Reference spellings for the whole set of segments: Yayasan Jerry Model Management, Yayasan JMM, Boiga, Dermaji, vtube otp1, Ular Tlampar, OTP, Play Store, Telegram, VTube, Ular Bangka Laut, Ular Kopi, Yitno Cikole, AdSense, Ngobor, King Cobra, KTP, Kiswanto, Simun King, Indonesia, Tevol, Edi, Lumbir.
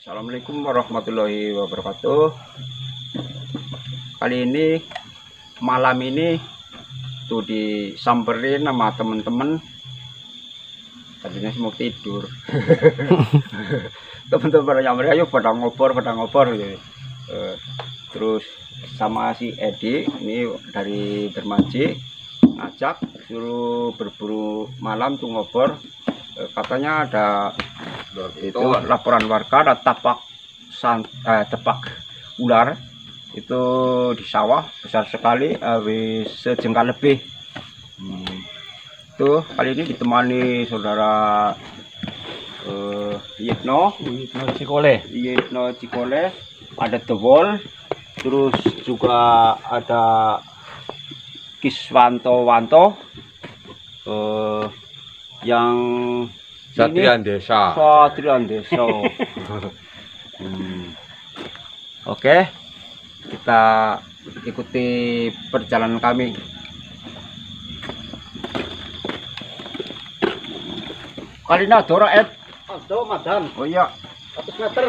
Assalamualaikum warahmatullahi wabarakatuh. Kali ini malam ini tuh disamperin sama temen-temen. Tadinya semua tidur. Temen-temen nyamperin, ayo pada ngopor gitu. Terus sama si Edi ini dari Dermaji ngajak suruh berburu malam tuh ngopor. Katanya ada itu laporan warga ada tapak ular itu di sawah besar sekali, habis sejengkal lebih. Tuh kali ini ditemani saudara Yitno Cikole, ada Tevol, terus juga ada Kiswanto yang Satrian Desa. Oke, kita ikuti perjalanan kami. Kali ini ada orang, Ed. Ada, madam. Oh iya. 100 meter.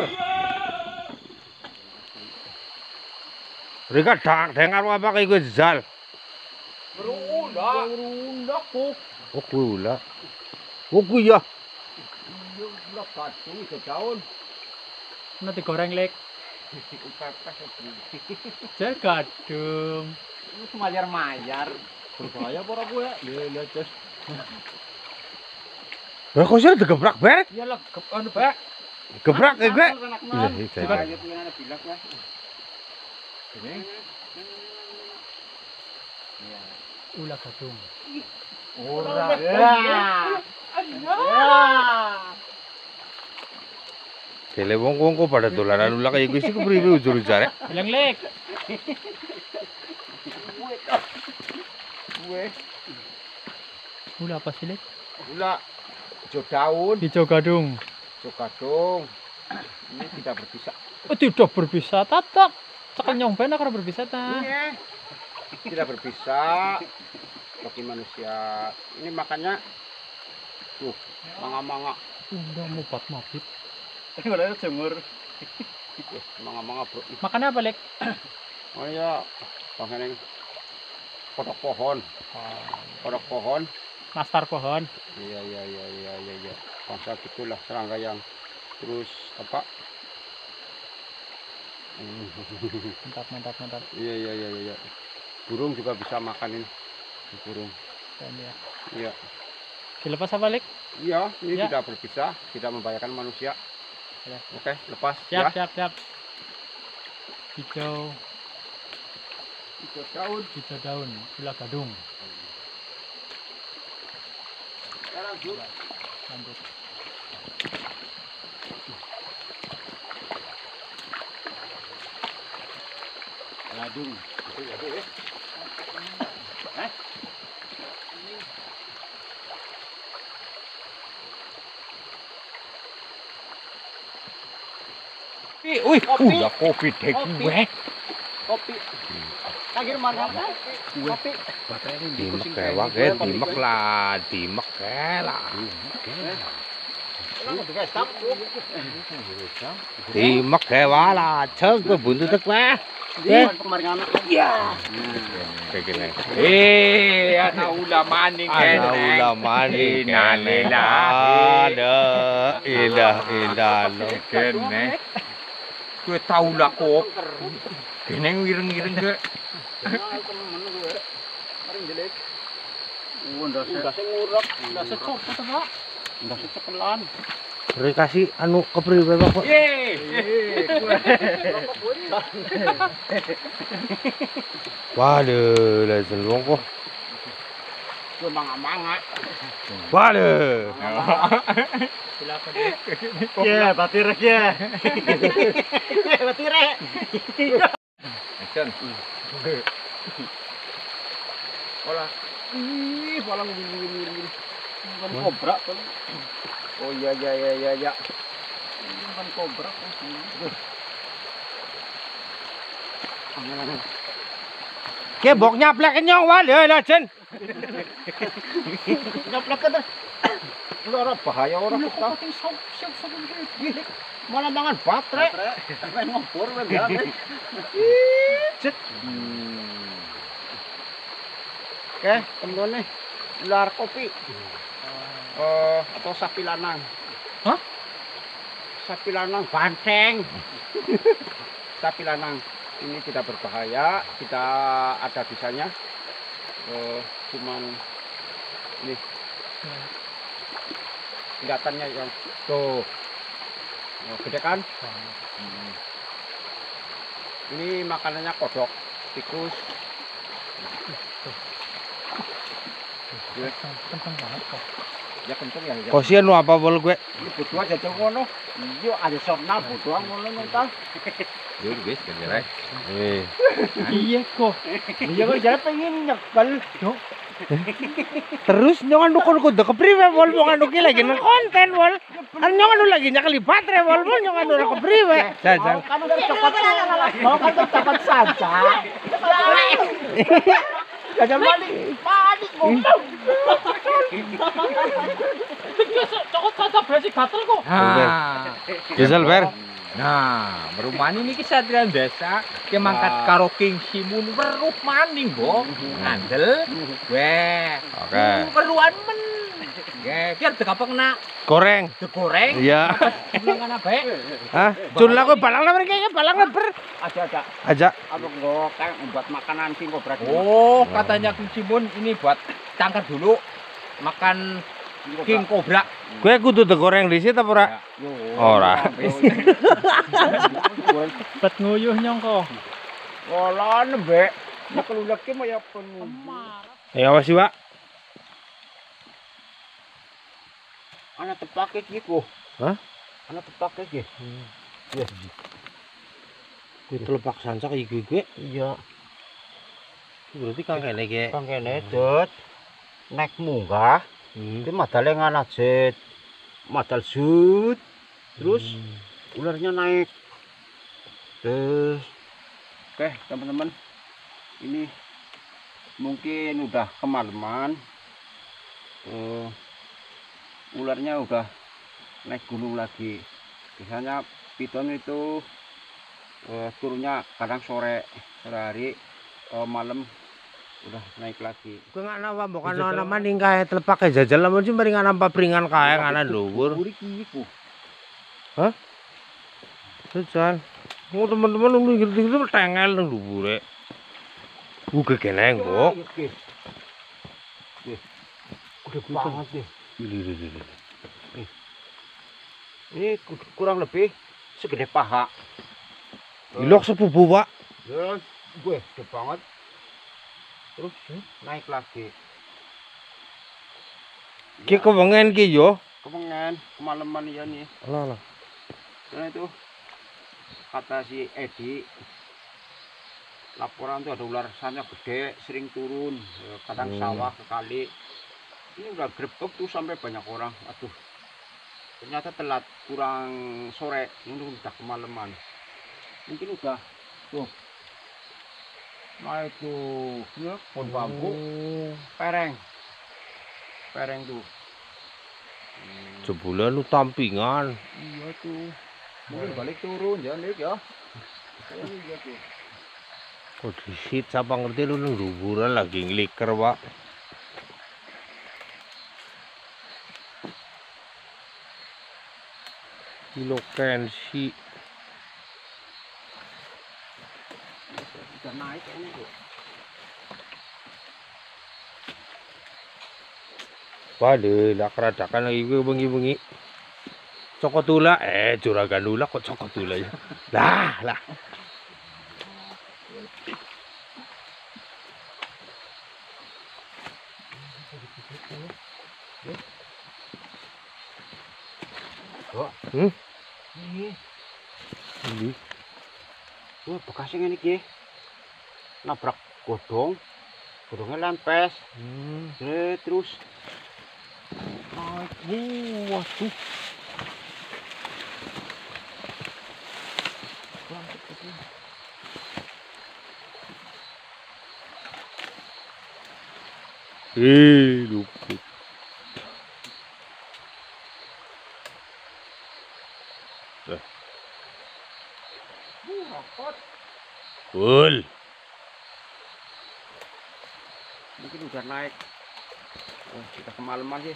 Mereka dengar apa itu, Zal? Berundak, kok. Oh, gula. Oh, iya. Nanti goreng lek. Jadi gadung. Mayar. Berbahaya para gue. Ya, Jos. Lah kok sih digebrak beret? Ya legep anu, Pak. Gebrak ya, Pak. Ulah gadung. Ora. Tele wong kok pada dolanan ulah kaya iki kepriwe ujur-ujure. Bilang lek. Weh. Gula apa sih, Lek? Gula hijau daun. Hijau gadung. Hijau gadung. Ini tidak berbisa. Oh, tidak berbisa. Tetap. Cekenyong benar karena berbisa ta. Iya. Tidak berbisa. Bagi manusia. Ini makannya tuh, manga-manga. Udah mubat mabit. Ini warnanya jemur. Manga-manga, Bro. Makannya apa, Lek? Oh iya, pengen kodok pohon. Kodok pohon. Nastar pohon. Iya. Bangsa gitulah serangga yang terus apa? Mantap. Iya. Burung juga bisa makan ini. Burung. Iya. Dilepas apa, Lek? Iya, ini tidak berpisah, tidak membahayakan manusia. Ya. Oke, lepas. Siap. Hijau daun, gula gadung. Lanjut. Gadung. Kopi. Lagi mana? Kopi. Dimek kewak, dimek lah. Dimek kewak lah, cengke buntutek lah. Iya. Gue tahu lah kok. Geneng wireng-wireng gue. Udah secopelan. Beri kasih anu kepriwe Bapak. Waduh, lah selong kok. Gue mangga-mangga. Waduh. Ya, batirek ya. Batirek. Action. Olah. Ih, palang gini. Bukan kobra. Oh iya. Bukan kobra. Ke boknya plek nyong wah, lho, Jen. Nyaplek kan. Lu orang bahaya orang kita. malah mangan baterai. Main ngobor, main baterai. Icet. Oke, temen-temen nih. Ular kopi. Atau sapi lanang. Hah? Sapi lanang banteng. Sapi lanang. Ini tidak berbahaya. Kita ada bisanya. Cuman ini kelihatannya yang tuh gede kan. Ini makanannya kodok, tikus. Kenceng banget kok. Ya kenceng ya. Kosian lu apa bol gue? Butuh aja ngono. Iya ada sopna butuh ngono mentah. Yo guys kan ya. Eh. Iya kok. Iya kok jalan pengen nyekel. Terus nyongan dukun kudu kepriwe bol mongan duki lagi nang konten bol. Kan nyongan lu lagi nyakali baterai bol bol nyongan lu kepriwe. Jajan. Kamu cepat mau kan cepat saja. Jajan panik bol. Cokot saja berarti gatel kok. Ah. Gesel ber. Nah, merumani niki Satrian Desa ki mangkat karo King Simun weruh maning, Bo. Ngandel. Weh. Oke. Keruan men. Nggih, biar dikapengna. Goreng. Digoreng. Iya. Ngana bae. Hah? Jurlah kowe balang leber iki, balang leber. Aja. Aja. Aku nggo kang buat makanan King Cobra. Oh, katanya King Simun ini buat cangkir dulu makan King Cobra. Gue kudu digoreng dhisik apa ora? Ora. Bet nguyuh nyongko. Wala nembe nek luleke maya pun. Ya wis Pak. Ana tepake iki kok. Hah? Ana tepake iki. Iya. Kuwi telepak sansak iki gue. Iya. Berarti kang kene iki. Kang kene dot. Nek munggah. Itu madalnya ngana jet madal sud terus ularnya naik terus. Oke teman-teman, ini mungkin udah kemalaman, ularnya udah naik gunung lagi. Biasanya piton itu turunnya kadang sore hari, malam udah naik lagi. Gue nggak napa bukan nama ningkai telepak kayak jajal namun sih meringan apa peringan kayak karena luhur. Hah? Jajal. Mau teman-teman lu gitu tengel luhur ya. Gue kekeneng kok. Udah banget deh. Ini kurang lebih segede paha. Ilok sepupu Pak. Gue gede banget. Terus naik lagi. Ki kebengen ki yo. Kebengen kemalaman ya nih. Alah. Karena itu kata si Edi laporan tuh ada ular sanca gede sering turun kadang sawah ke kali. Ini udah grebek tuh sampai banyak orang. Aduh. Ternyata telat kurang sore ini udah kemalaman. Mungkin udah tuh. Nah itu pun bambu pereng tuh sebulan lu tampingan. Iya tuh mungkin balik turun jangan lihat ya. Kok disit siapa ngerti lu nungguran lagi ngeliker Pak. Ilokensi naik ini kok. Waduh, lak radakan lagi gue bengi-bengi. Cokot ula, juragan ula kok cokot ula ya. Lah. Kok? Ini. Wah, bekasnya ini ki. Nabrak godongnya lempes, terus naik, waduh, luput. Full. Mungkin udah naik. Oh, kita kemalaman sih.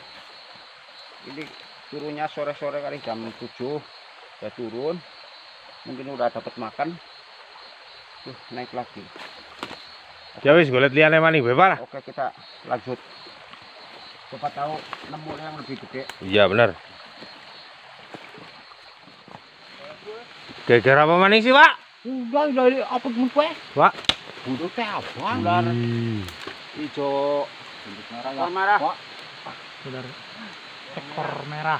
Ini turunnya sore-sore kali jam 7. Udah turun. Mungkin udah dapat makan. Tuh, naik lagi. Ya wis golek liyane maning bae parah. Oke, kita lanjut. Coba tahu nemu yang lebih gede. Iya, benar. Geger apa maning sih, Pak? Udah dari apa kowe? Pak, butuh teh apa? Ular. Ijo bentuk merah ya. Merah. Pak. Benar. Ekor merah.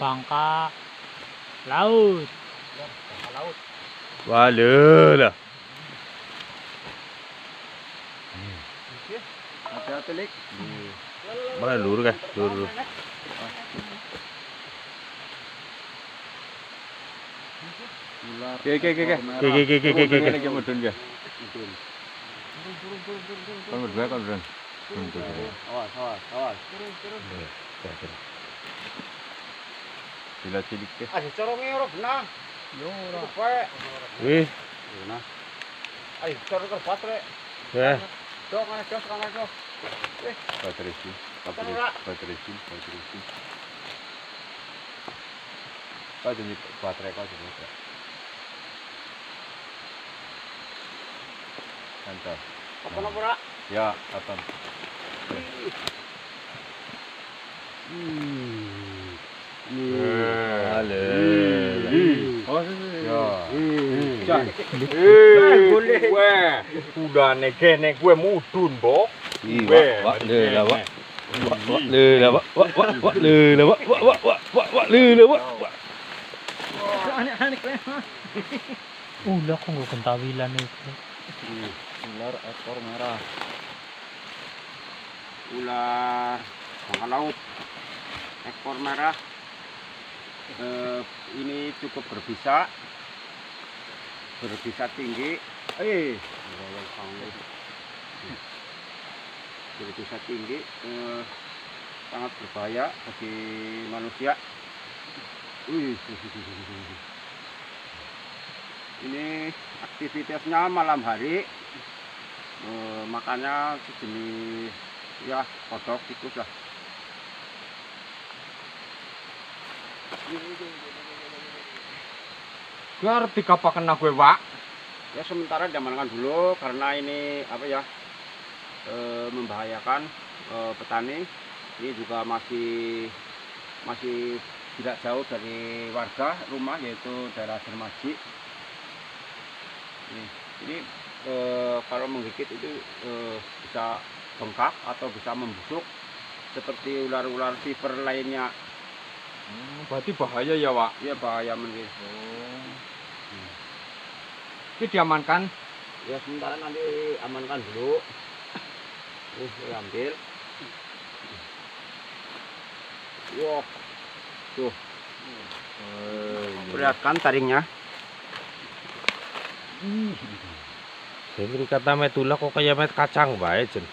Bangka laut. Bangka laut. Walah. Ada telik. Mana lur kah? Lur. Oke. Baterai kau jadi apa? Kantor. Apa nomor? Ya, apa? Udah negenek gue mudun, Bo. Udah kok nggak kentawilan itu. Ular ekor merah. Ular bangka laut. Ekor merah. Ini cukup berbisa. Berbisa tinggi. Berbisa tinggi, sangat berbahaya bagi manusia. Ini aktivitasnya malam hari, makanya sejenis ya kodok tikus lah. Gar 3 pakan gue Wak. Ya sementara diamankan dulu karena ini apa ya? Membahayakan petani. Ini juga masih tidak jauh dari warga rumah, yaitu daerah Dermaji. Ini kalau menggigit itu bisa bengkak atau bisa membusuk seperti ular-ular viper lainnya. Berarti bahaya ya, Wak? Iya, bahaya menurut. Ini diamankan? Ya sementara nanti amankan dulu. Ambil. Wow. Tuh. Perhatikan taringnya. Jadi kata metula kok kayak met kacang bae, Jen.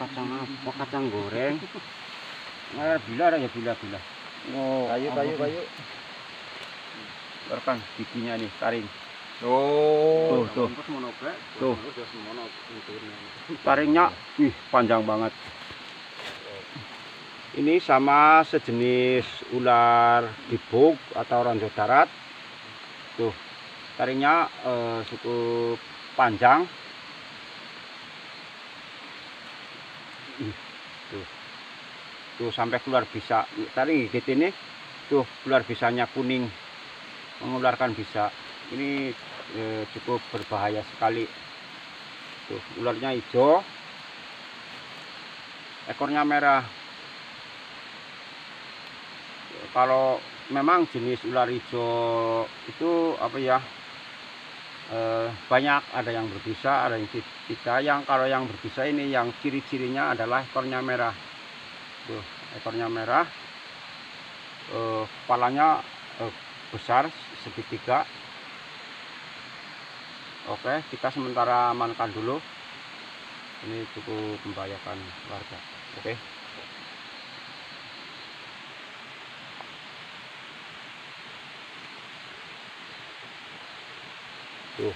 Kacang apa? Kacang goreng. Nah, bila ada ya bila. Oh, kayu. Perhatikan giginya nih, taring. Tuh. Taringnya, panjang banget. Ini sama sejenis ular gibuk atau ranjau darat. Tuh, taringnya cukup panjang. Tuh sampai keluar bisa. Taring gigit ini, tuh keluar bisanya kuning, mengeluarkan bisa. Ini cukup berbahaya sekali. Tuh, ularnya hijau, ekornya merah. Kalau memang jenis ular hijau itu apa ya, banyak, ada yang berbisa, ada yang tidak. Kalau yang berbisa ini, yang ciri-cirinya adalah ekornya merah. Tuh, ekornya merah, kepalanya besar segitiga. Oke, kita sementara amankan dulu. Ini cukup membahayakan warga. Oke. Tuh.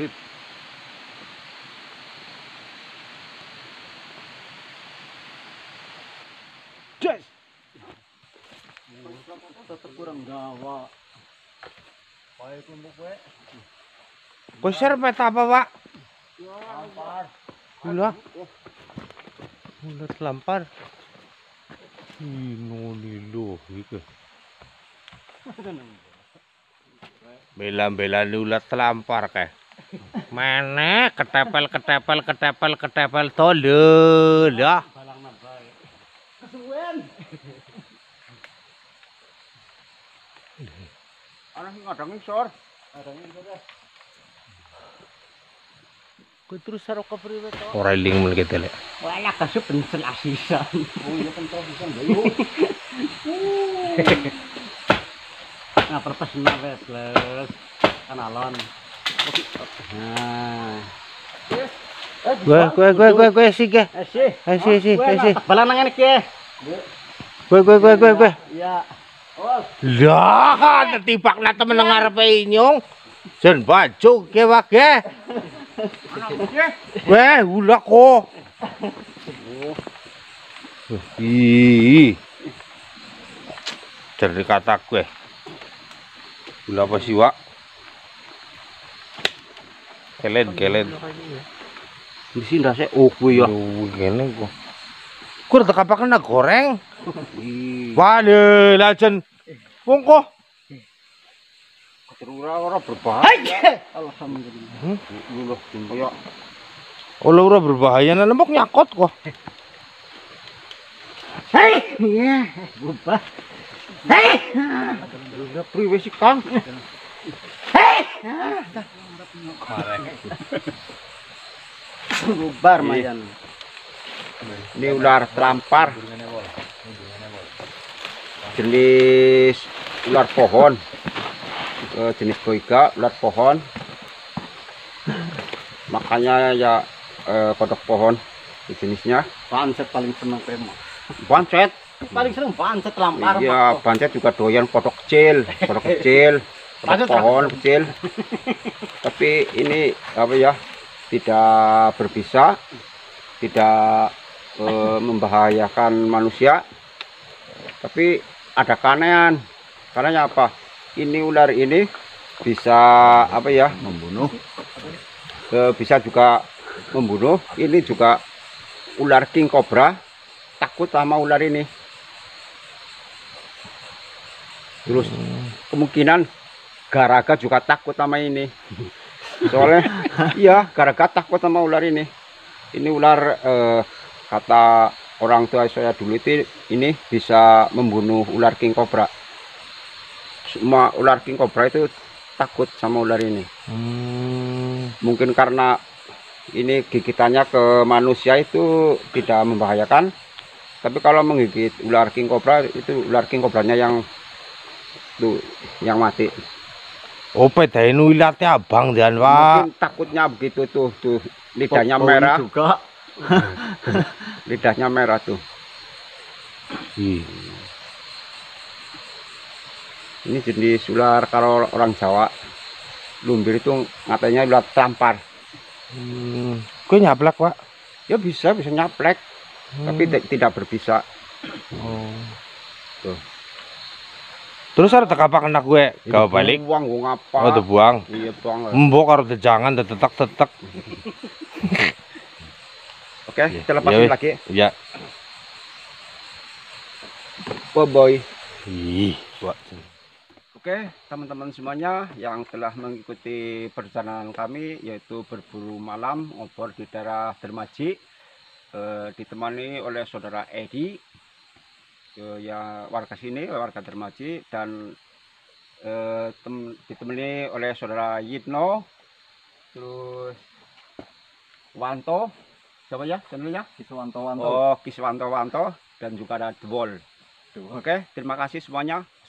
Rip. Yes. Tetap kurang gawa. Pakai tumbuk we. Kusir peta apa, Pak? Lampar. Ulah. Ulah lampar. Ino lilo gitu. Bela-bela ulat lampar kayak. Mana ketepel tolol lah. Kesuwen. Ana ngadang isor. Ku terus saro ka priwe to. Ora iling mun kete lek. Walah kasep pencen asisan. Oh iya pencen asisan yo. Nah perpesen wes les. Kan alon. Nah. Gue sige. Asih. Balanang ngene iki. Gue. Iya. Lah, ketibakna temen ngarepe inyong. Jen baju ke wage. Weh, ulah kok. Ih. Dari kata gue. Ulah apa sih, Wak? Kelen. Mesti rasanya oke ya. Kelen kok. Kur tak apa kena goreng. Waduh, lajen. Wongko. Keterura ora berbahaya. Alhamdulillah. Luluh koyo. Ola ora berbahaya nembok nyakot kok. Hei, ya, berubah. Hei. Udah priwe sih, Kang? Hei. Korek. Berubah mayan. Ini ular telampar, jenis ular pohon, jenis boiga, ular pohon, makanya ya kodok pohon jenisnya. Pancet paling senang memang. Pancet? Paling senang pancet telampar. Iya, pancet juga doyan kodok kecil, kodok pohon kecil. Tapi ini apa ya? Tidak berbisa, tidak membahayakan manusia, tapi ada keanehan. Karena apa? Ini ular ini bisa apa ya? Membunuh. Bisa juga membunuh. Ini juga ular king cobra takut sama ular ini. Terus kemungkinan garaga juga takut sama ini. Soalnya iya garaga takut sama ular ini. Ini ular kata orang tua saya dulu itu ini bisa membunuh ular king cobra. Semua ular king cobra itu takut sama ular ini. Mungkin karena ini gigitannya ke manusia itu tidak membahayakan. Tapi kalau menggigit ular king cobra itu ular king cobranya yang mati. Opet dah ini ulatnya abang dan wah. Mungkin takutnya begitu tuh. Lidahnya merah juga. Lidahnya merah tuh. Ini jenis ular kalau orang Jawa lumbir itu katanya ular telampar. Kok nyaplek, Pak? Ya bisa nyaplek. Tapi tidak berbisa. Tuh. Terus ada apa kena gue? Kau balik. Buang gue ngapa? Oh, dibuang. Iya, buang. Mbok harus jangan tetek. Oke, kita lepasin lagi. Iya. Boy. Oke, teman-teman semuanya yang telah mengikuti perjalanan kami yaitu berburu malam obor di daerah Dermaji ditemani oleh saudara Edi. Ya warga sini, warga Dermaji, dan ditemani oleh saudara Yitno, terus Wanto, siapa ya channelnya? Kiswanto. Oh, Kiswanto, dan juga ada Tevol. Oke, terima kasih semuanya.